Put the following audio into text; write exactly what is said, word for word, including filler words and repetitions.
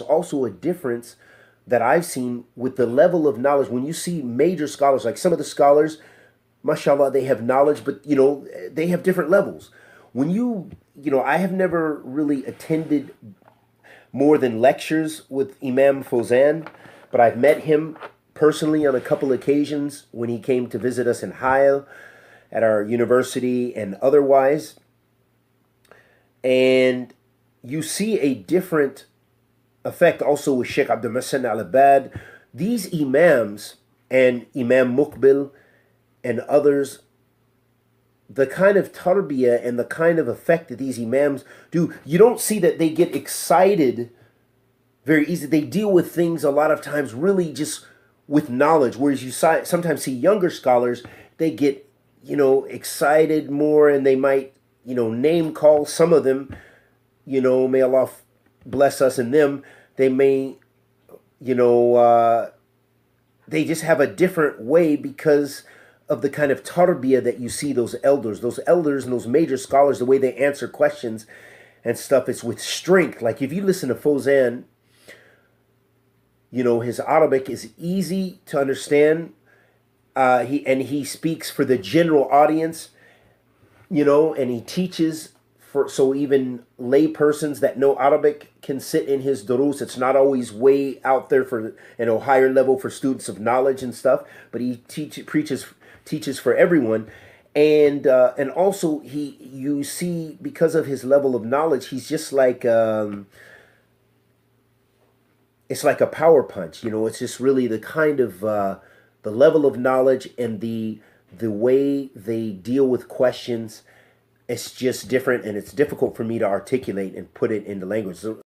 There's also a difference that I've seen with the level of knowledge. When you see major scholars, like some of the scholars, mashallah, they have knowledge, but, you know, they have different levels. When you, you know, I have never really attended more than lectures with Imam Fawzan, but I've met him personally on a couple occasions when he came to visit us in Ha'il at our university and otherwise. And you see a different effect also with Sheikh AbdulMuhsin al-Abbad. These imams and Imam Muqbil and others, the kind of tarbiya and the kind of effect that these imams do, you don't see that they get excited very easily. They deal with things a lot of times really just with knowledge, whereas you sometimes see younger scholars, they get, you know, excited more, and they might, you know, name call some of them, you know, may Allah bless us and them. They may, you know, uh, they just have a different way because of the kind of tarbiya that you see those elders, those elders and those major scholars, the way they answer questions and stuff, it's with strength. Like if you listen to Fawzan, you know, his Arabic is easy to understand. Uh, he and he speaks for the general audience, you know, and he teaches for, so even lay persons that know Arabic can sit in his durus. It's not always way out there for you know higher level for students of knowledge and stuff, but he teach preaches. teaches for everyone, and uh, and also he you see because of his level of knowledge, he's just like um, it's like a power punch, you know. It's just really the kind of uh, the level of knowledge and the the way they deal with questions. It's just different, and it's difficult for me to articulate and put it into language. So,